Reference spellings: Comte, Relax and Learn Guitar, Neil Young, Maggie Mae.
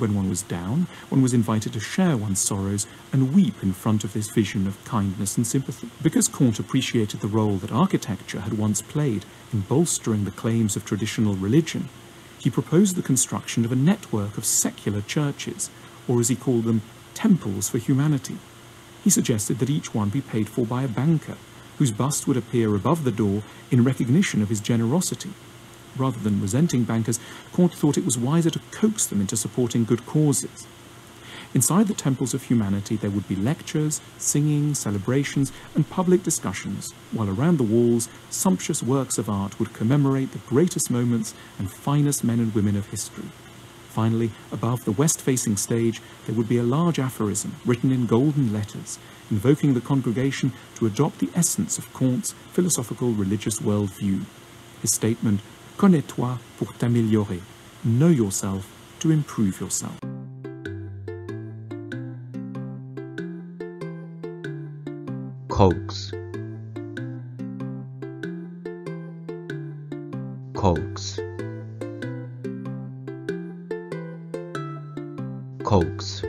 when one was down, one was invited to share one's sorrows and weep in front of this vision of kindness and sympathy. Because Comte appreciated the role that architecture had once played in bolstering the claims of traditional religion, he proposed the construction of a network of secular churches, or as he called them, temples for humanity. He suggested that each one be paid for by a banker, whose bust would appear above the door in recognition of his generosity. Rather than resenting bankers, Comte thought it was wiser to coax them into supporting good causes. Inside the temples of humanity there would be lectures, singing, celebrations, and public discussions, while around the walls, sumptuous works of art would commemorate the greatest moments and finest men and women of history. Finally, above the west-facing stage, there would be a large aphorism written in golden letters, invoking the congregation to adopt the essence of Comte's philosophical religious worldview. His statement, "Connais-toi pour t'améliorer," know yourself to improve yourself. Coax.